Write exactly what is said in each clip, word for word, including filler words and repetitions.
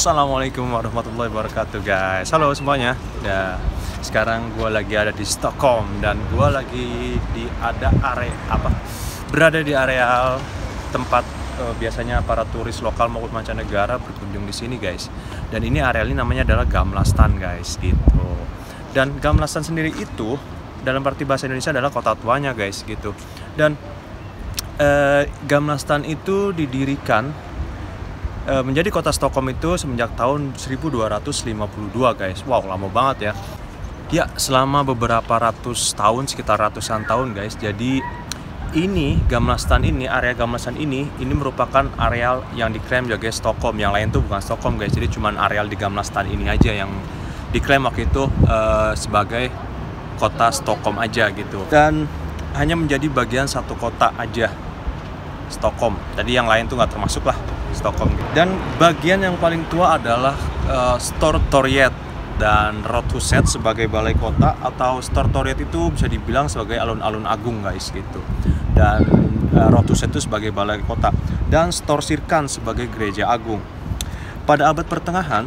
Assalamualaikum warahmatullahi wabarakatuh guys. Halo semuanya. Nah, sekarang gue lagi ada di Stockholm dan gue lagi di ada area apa? Berada di areal tempat eh, biasanya para turis lokal maupun mancanegara berkunjung di sini guys. Dan ini areal ini namanya adalah Gamla Stan guys gitu. Dan Gamla Stan sendiri itu dalam arti bahasa Indonesia adalah kota tuanya guys gitu. Dan eh, Gamla Stan itu didirikan menjadi kota Stockholm itu semenjak tahun seribu dua ratus lima puluh dua guys. Wow, lama banget ya. Ya, selama beberapa ratus tahun, sekitar ratusan tahun guys. Jadi ini Gamla Stan ini, area Gamla Stan ini ini merupakan areal yang diklaim sebagai Stockholm. Yang lain tuh bukan Stockholm guys. Jadi cuman areal di Gamla Stan ini aja yang diklaim waktu itu uh, sebagai kota Stockholm aja gitu. Dan hanya menjadi bagian satu kota aja, Stockholm. Jadi yang lain tuh nggak termasuk lah Stockholm. Dan bagian yang paling tua adalah uh, Stortorget dan Rådhuset sebagai balai kota, atau Stortorget itu bisa dibilang sebagai alun-alun agung guys gitu. Dan uh, Rådhuset itu sebagai balai kota dan Storkyrkan sebagai gereja agung. Pada abad pertengahan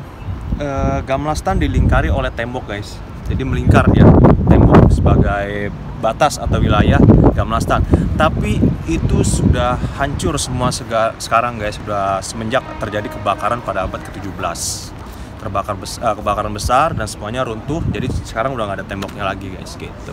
uh, Gamla Stan dilingkari oleh tembok guys. Jadi melingkar ya, tembok sebagai batas atau wilayah Gamla Stan. Tapi itu sudah hancur semua sekarang guys, sudah semenjak terjadi kebakaran pada abad ke tujuh belas. Terbakar bes uh, kebakaran besar dan semuanya runtuh. Jadi sekarang udah nggak ada temboknya lagi guys gitu.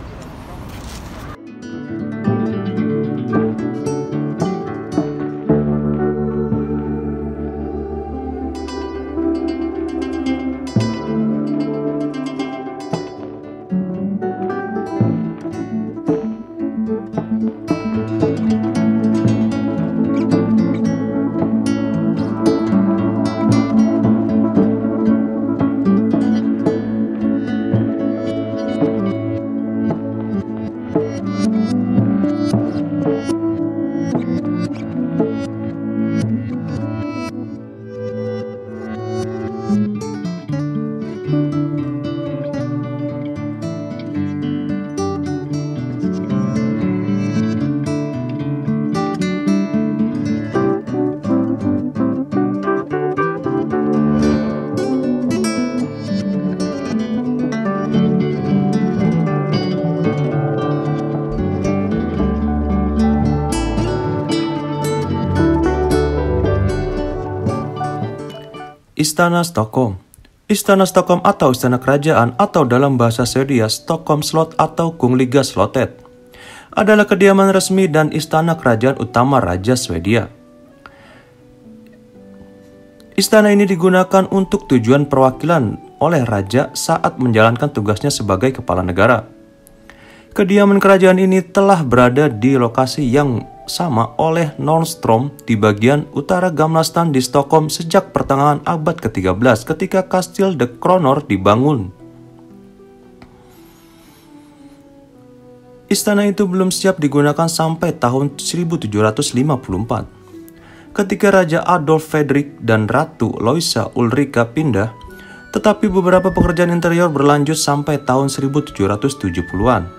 Istana Stockholm. Istana Stockholm atau Istana Kerajaan atau dalam bahasa Swedia Stockholm Slot atau Kungliga Slotet adalah kediaman resmi dan istana kerajaan utama Raja Swedia. Istana ini digunakan untuk tujuan perwakilan oleh raja saat menjalankan tugasnya sebagai kepala negara. Kediaman kerajaan ini telah berada di lokasi yang sama oleh Norström di bagian utara Gamla Stan di Stockholm sejak pertengahan abad ke tiga belas ketika Kastil de Kronor dibangun. Istana itu belum siap digunakan sampai tahun seribu tujuh ratus lima puluh empat ketika Raja Adolf Fredrik dan Ratu Louisa Ulrika pindah, tetapi beberapa pekerjaan interior berlanjut sampai tahun seribu tujuh ratus tujuh puluhan.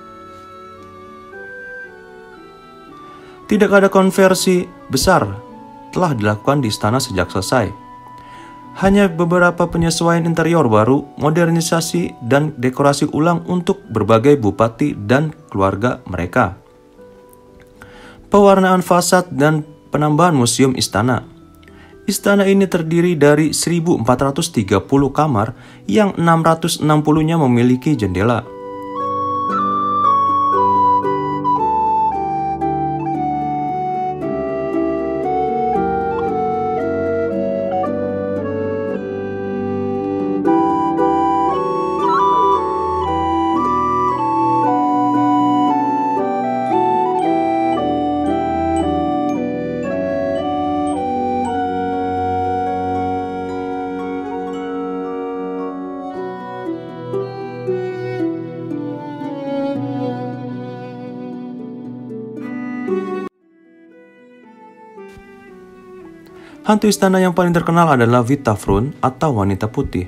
Tidak ada konversi besar telah dilakukan di istana sejak selesai. Hanya beberapa penyesuaian interior baru, modernisasi, dan dekorasi ulang untuk berbagai bupati dan keluarga mereka. Pewarnaan fasad dan penambahan museum istana. Istana ini terdiri dari seribu empat ratus tiga puluh kamar yang enam ratus enam puluh-nya memiliki jendela. Hantu istana yang paling terkenal adalah Vitafrun atau wanita putih.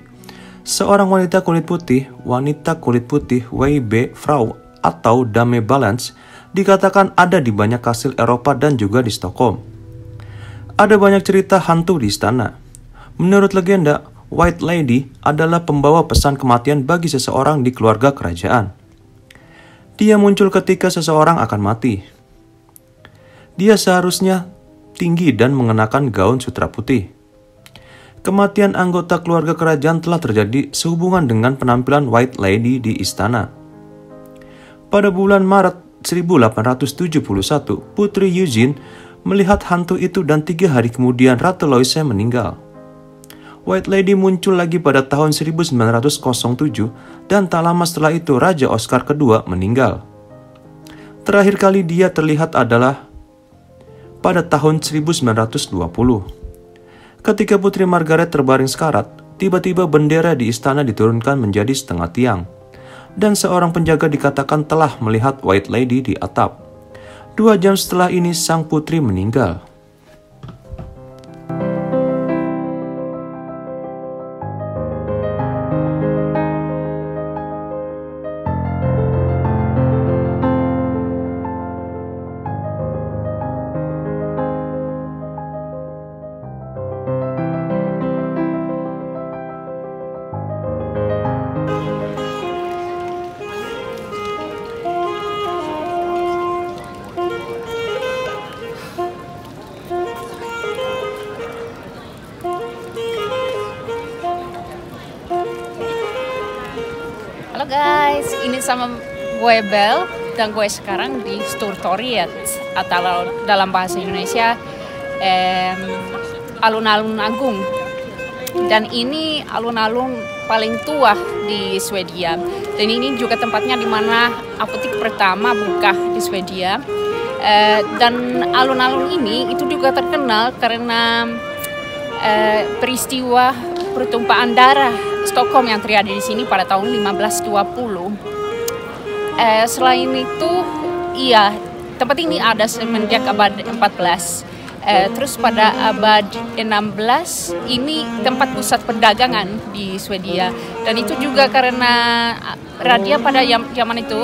Seorang wanita kulit putih, wanita kulit putih W B Frau atau Dame Balance dikatakan ada di banyak kastil Eropa dan juga di Stockholm. Ada banyak cerita hantu di istana. Menurut legenda, White Lady adalah pembawa pesan kematian bagi seseorang di keluarga kerajaan. Dia muncul ketika seseorang akan mati. Dia seharusnya tinggi dan mengenakan gaun sutra putih. Kematian anggota keluarga kerajaan telah terjadi sehubungan dengan penampilan White Lady di istana. Pada bulan Maret seribu delapan ratus tujuh puluh satu, Putri Eugenie melihat hantu itu dan tiga hari kemudian Ratu Louise meninggal. White Lady muncul lagi pada tahun seribu sembilan ratus tujuh dan tak lama setelah itu Raja Oscar kedua meninggal. Terakhir kali dia terlihat adalah pada tahun seribu sembilan ratus dua puluh. Ketika Putri Margaret terbaring sekarat, tiba-tiba bendera di istana diturunkan menjadi setengah tiang, dan seorang penjaga dikatakan telah melihat White Lady di atap. Dua jam setelah ini, sang putri meninggal. Sama gue Bel, dan gue sekarang di Stortorget atau dalam bahasa Indonesia eh, alun-alun agung, dan ini alun-alun paling tua di Swedia, dan ini juga tempatnya di mana apotek pertama buka di Swedia. Eh, dan alun-alun ini itu juga terkenal karena eh, peristiwa pertumpahan darah Stockholm yang terjadi di sini pada tahun lima belas dua puluh. Eh, selain itu, iya, tempat ini ada semenjak abad empat belas. Eh, terus pada abad enam belas, ini tempat pusat perdagangan di Swedia. Dan itu juga karena raja pada zaman itu,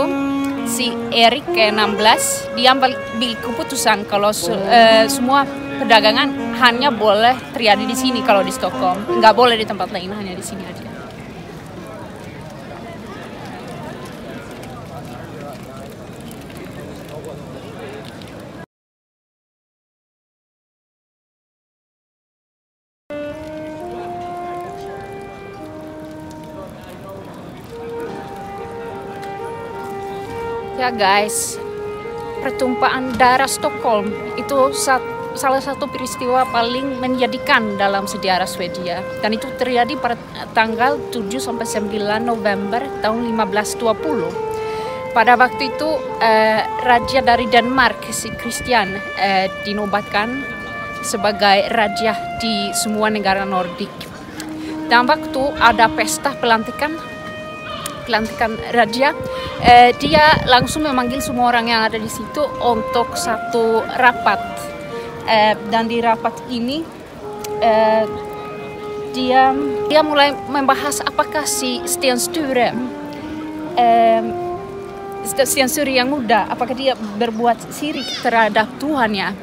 si Erik ke enam belas, dia ambil keputusan kalau su eh, semua perdagangan hanya boleh terjadi di sini kalau di Stockholm. Nggak boleh di tempat lain, hanya di sini aja. Ya guys, pertumpahan darah Stockholm itu sat, salah satu peristiwa paling menjadikan dalam sejarah Swedia, dan itu terjadi pada tanggal tujuh sampai sembilan November tahun lima belas dua puluh. Pada waktu itu eh, raja dari Denmark si Christian eh, dinobatkan sebagai raja di semua negara Nordik. Dan waktu ada pesta pelantikan pelantikan raja, eh, dia langsung memanggil semua orang yang ada di situ untuk satu rapat, eh, dan di rapat ini eh, dia dia mulai membahas apakah si Sten Sture eh, Sten Sture yang muda, apakah dia berbuat syirik terhadap Tuhannya,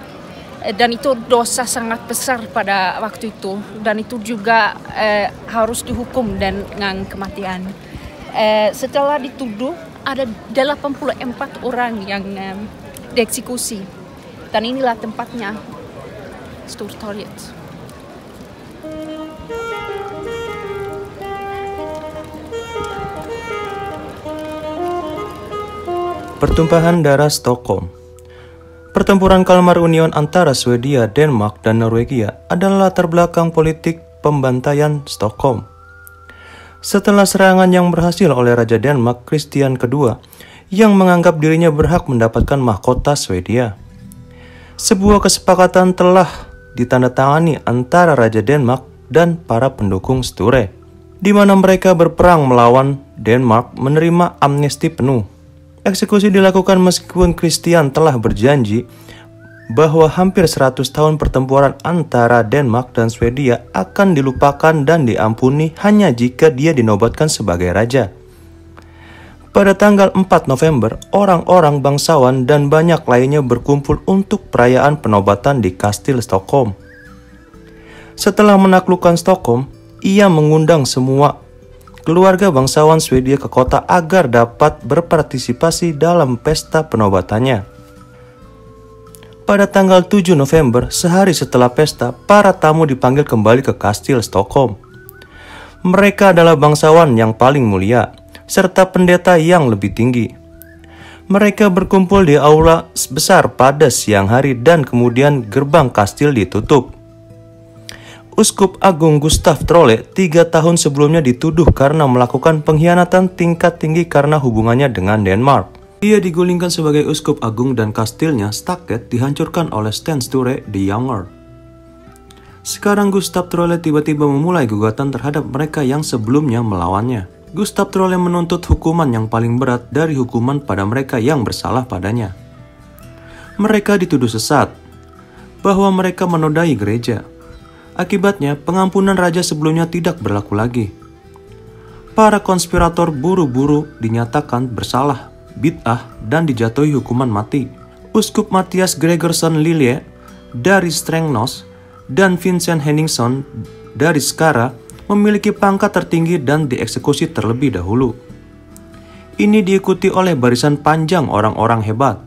eh, dan itu dosa sangat besar pada waktu itu, dan itu juga eh, harus dihukum dengan kematian. Eh, setelah dituduh, ada delapan puluh empat orang yang eh, dieksekusi. Dan inilah tempatnya, Stortorget. Pertumpahan darah Stockholm. Pertempuran Kalmar Union antara Swedia, Denmark, dan Norwegia adalah latar belakang politik pembantaian Stockholm. Setelah serangan yang berhasil oleh Raja Denmark Christian kedua yang menganggap dirinya berhak mendapatkan mahkota Swedia, sebuah kesepakatan telah ditandatangani antara Raja Denmark dan para pendukung Sture, di mana mereka berperang melawan Denmark menerima amnesti penuh. Eksekusi dilakukan meskipun Christian telah berjanji bahwa hampir seratus tahun pertempuran antara Denmark dan Swedia akan dilupakan dan diampuni hanya jika dia dinobatkan sebagai raja. Pada tanggal empat November, orang-orang bangsawan dan banyak lainnya berkumpul untuk perayaan penobatan di Kastil Stockholm. Setelah menaklukkan Stockholm, ia mengundang semua keluarga bangsawan Swedia ke kota agar dapat berpartisipasi dalam pesta penobatannya. Pada tanggal tujuh November, sehari setelah pesta, para tamu dipanggil kembali ke Kastil Stockholm. Mereka adalah bangsawan yang paling mulia, serta pendeta yang lebih tinggi. Mereka berkumpul di aula besar pada siang hari dan kemudian gerbang kastil ditutup. Uskup Agung Gustav Trolle tiga tahun sebelumnya dituduh karena melakukan pengkhianatan tingkat tinggi karena hubungannya dengan Denmark. Ia digulingkan sebagai Uskup Agung dan kastilnya, Stockholm, dihancurkan oleh Sten Sture the Younger. Sekarang Gustav Trolle tiba-tiba memulai gugatan terhadap mereka yang sebelumnya melawannya. Gustav Trolle menuntut hukuman yang paling berat dari hukuman pada mereka yang bersalah padanya. Mereka dituduh sesat, bahwa mereka menodai gereja. Akibatnya, pengampunan raja sebelumnya tidak berlaku lagi. Para konspirator buru-buru dinyatakan bersalah, bid'ah, dan dijatuhi hukuman mati. Uskup Matthias Gregersen Lilje dari Strängnäs dan Vincent Henningson dari Skara memiliki pangkat tertinggi dan dieksekusi terlebih dahulu. Ini diikuti oleh barisan panjang orang-orang hebat,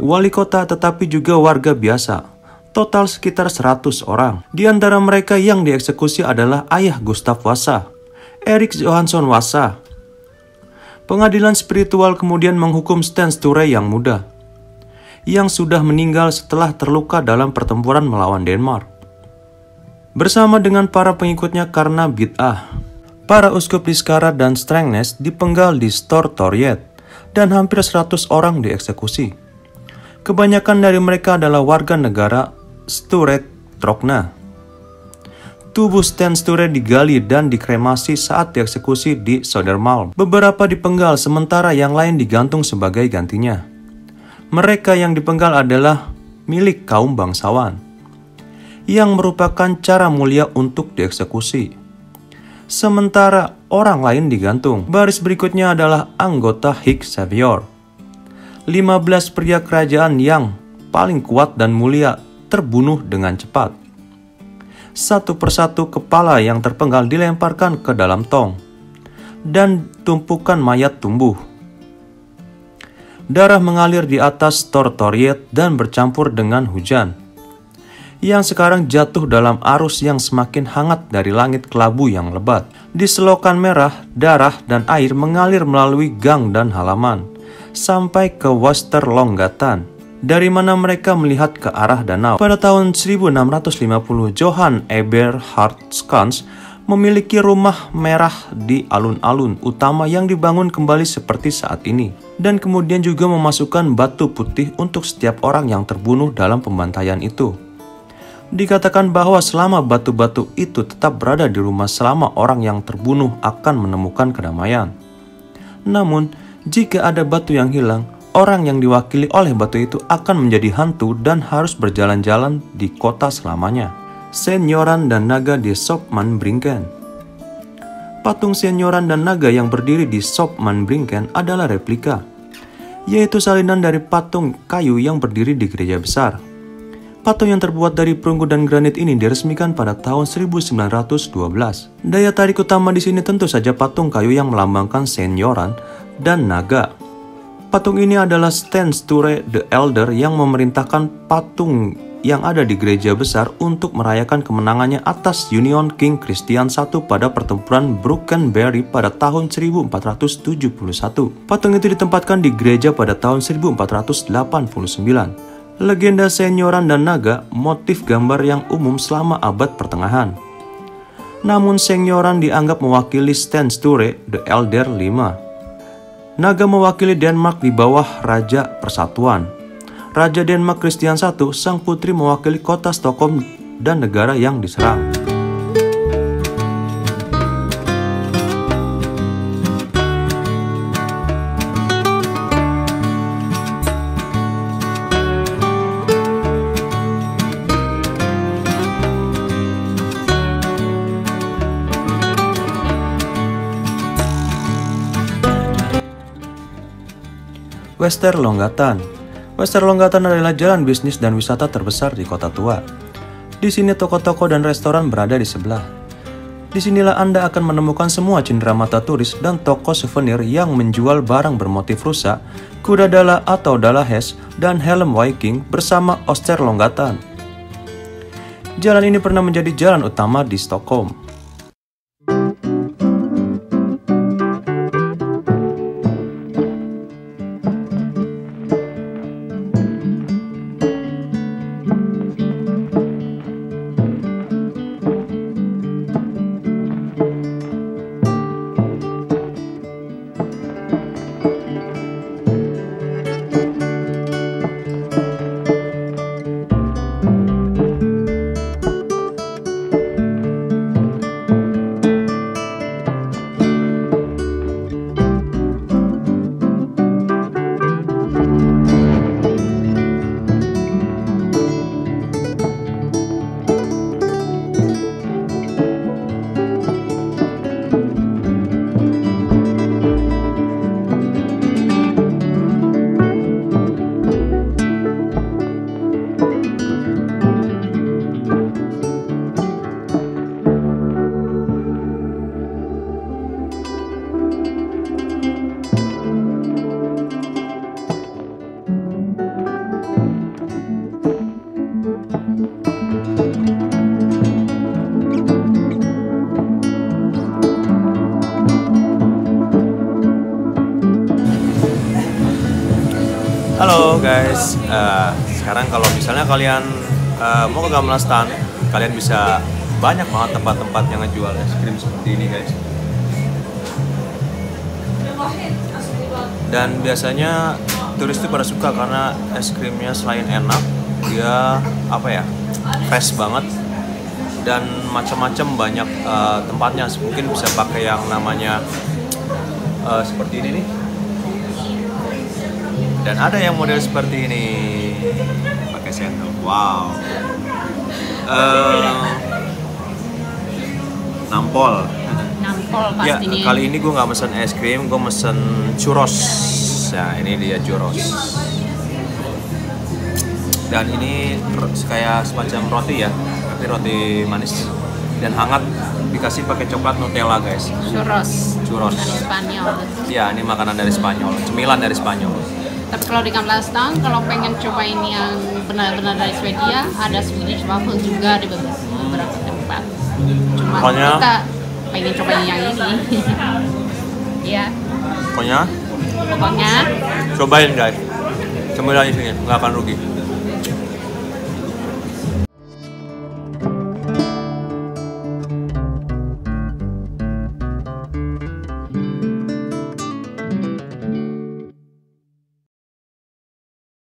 wali kota tetapi juga warga biasa. Total sekitar seratus orang. Di antara mereka yang dieksekusi adalah ayah Gustav Wasa, Erik Johansson Wasa. Pengadilan spiritual kemudian menghukum Sten Sture yang muda, yang sudah meninggal setelah terluka dalam pertempuran melawan Denmark, bersama dengan para pengikutnya karena bid'ah. Para uskup di Skara dan Strängnäs dipenggal di Stortorget dan hampir seratus orang dieksekusi. Kebanyakan dari mereka adalah warga negara Sture Trogna. Tubuh Sten Sture digali dan dikremasi saat dieksekusi di Sodermalm. Beberapa dipenggal sementara yang lain digantung sebagai gantinya. Mereka yang dipenggal adalah milik kaum bangsawan, yang merupakan cara mulia untuk dieksekusi. Sementara orang lain digantung. Baris berikutnya adalah anggota Hick Savior. lima belas pria kerajaan yang paling kuat dan mulia terbunuh dengan cepat. Satu persatu kepala yang terpenggal dilemparkan ke dalam tong, dan tumpukan mayat tumbuh. Darah mengalir di atas Stortorget dan bercampur dengan hujan, yang sekarang jatuh dalam arus yang semakin hangat dari langit kelabu yang lebat. Di selokan merah, darah dan air mengalir melalui gang dan halaman, sampai ke Westerlånggatan, dari mana mereka melihat ke arah danau. Pada tahun seribu enam ratus lima puluh, Johan Eberhard Skans memiliki rumah merah di alun-alun utama yang dibangun kembali seperti saat ini, dan kemudian juga memasukkan batu putih untuk setiap orang yang terbunuh dalam pembantaian itu. Dikatakan bahwa selama batu-batu itu tetap berada di rumah, selama orang yang terbunuh akan menemukan kedamaian. Namun, jika ada batu yang hilang, orang yang diwakili oleh batu itu akan menjadi hantu dan harus berjalan-jalan di kota selamanya. Senyoran dan naga di Köpmanbrinken. Patung senyoran dan naga yang berdiri di Köpmanbrinken adalah replika, yaitu salinan dari patung kayu yang berdiri di gereja besar. Patung yang terbuat dari perunggu dan granit ini diresmikan pada tahun seribu sembilan ratus dua belas. Daya tarik utama di sini tentu saja patung kayu yang melambangkan senyoran dan naga. Patung ini adalah Sten Sture the Elder yang memerintahkan patung yang ada di gereja besar untuk merayakan kemenangannya atas Union King Christian the Second pada pertempuran Brunkeberg pada tahun seribu empat ratus tujuh puluh satu. Patung itu ditempatkan di gereja pada tahun seribu empat ratus delapan puluh sembilan. Legenda senyoran dan naga, motif gambar yang umum selama abad pertengahan. Namun senyoran dianggap mewakili Sten Sture the Elder lima. Naga mewakili Denmark di bawah Raja Persatuan. Raja Denmark Christian the First, sang putri mewakili kota Stockholm dan negara yang diserang. Westerlånggatan. Westerlånggatan adalah jalan bisnis dan wisata terbesar di kota tua. Di sini toko-toko dan restoran berada di sebelah. Disinilah Anda akan menemukan semua cenderamata turis dan toko souvenir yang menjual barang bermotif rusa, kuda dala atau dalahes, dan helm Viking bersama Österlånggatan. Jalan ini pernah menjadi jalan utama di Stockholm. Halo guys, uh, sekarang kalau misalnya kalian uh, mau ke Gamla Stan, kalian bisa banyak banget tempat-tempat yang ngejual es krim seperti ini guys. Dan biasanya turis itu pada suka karena es krimnya selain enak, dia apa ya, fresh banget dan macam-macam banyak uh, tempatnya. Mungkin bisa pakai yang namanya uh, seperti ini nih. Dan ada yang model seperti ini, pakai sendok. Wow. Uh, nampol. Nampol pastinya. Ya, kali ini gue nggak mesen es krim, gue mesen churros. Nah, ini dia churros. Dan ini kayak semacam roti ya, tapi roti manis dan hangat, dikasih pakai coklat Nutella guys. Churros. Churros. Dari Spanyol. Ya, ini makanan dari Spanyol, cemilan dari Spanyol. Tapi kalau di Gamla Stan, kalau pengen cobain yang benar-benar dari Swedia, ada Swedish waffle juga di beberapa tempat. Cuma Konya, kita pengen cobain yang ini. Iya. Pokoknya, pokoknya cobain guys. Cemilan di sini, nggak akan rugi.